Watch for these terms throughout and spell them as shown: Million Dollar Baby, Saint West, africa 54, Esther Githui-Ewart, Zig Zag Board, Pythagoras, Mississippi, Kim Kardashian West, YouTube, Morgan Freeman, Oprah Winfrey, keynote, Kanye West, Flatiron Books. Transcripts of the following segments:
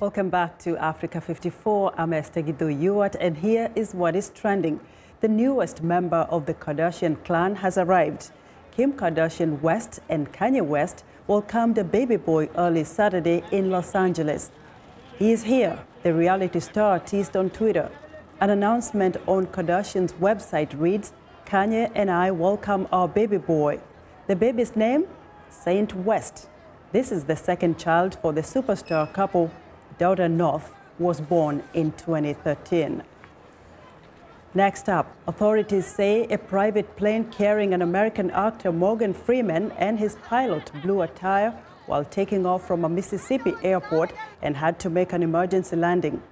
Welcome back to Africa 54. I'm Esther Githui-Ewart, and here is what is trending. The newest member of the Kardashian clan has arrived. Kim Kardashian West and Kanye West welcomed a baby boy early Saturday in Los Angeles. He is here, the reality star teased on Twitter. An announcement on Kardashian's website reads, "Kanye and I welcome our baby boy." The baby's name? Saint West. This is the second child for the superstar couple. Daughter North was born in 2013. Next up, authorities say a private plane carrying an American actor Morgan Freeman and his pilot blew a tire while taking off from a Mississippi airport and had to make an emergency landing.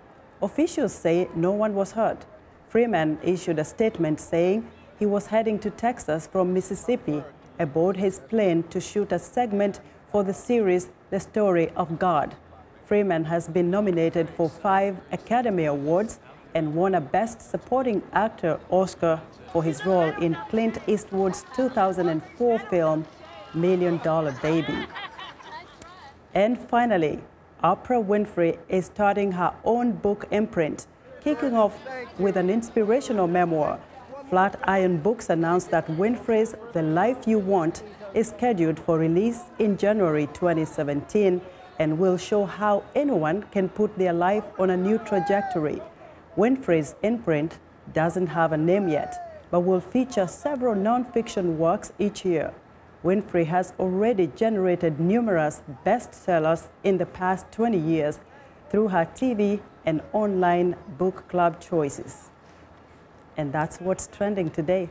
Officials say no one was hurt. Freeman issued a statement saying he was heading to Texas from Mississippi aboard his plane to shoot a segment for the series The Story of God. Freeman has been nominated for 5 Academy Awards and won a Best Supporting Actor Oscar for his role in Clint Eastwood's 2004 film, Million Dollar Baby. And finally, Oprah Winfrey is starting her own book imprint, kicking off with an inspirational memoir. Flatiron Books announced that Winfrey's The Life You Want is scheduled for release in January 2017 and will show how anyone can put their life on a new trajectory. Winfrey's imprint doesn't have a name yet, but will feature several nonfiction works each year. Winfrey has already generated numerous bestsellers in the past 20 years through her TV and online book club choices. And that's what's trending today.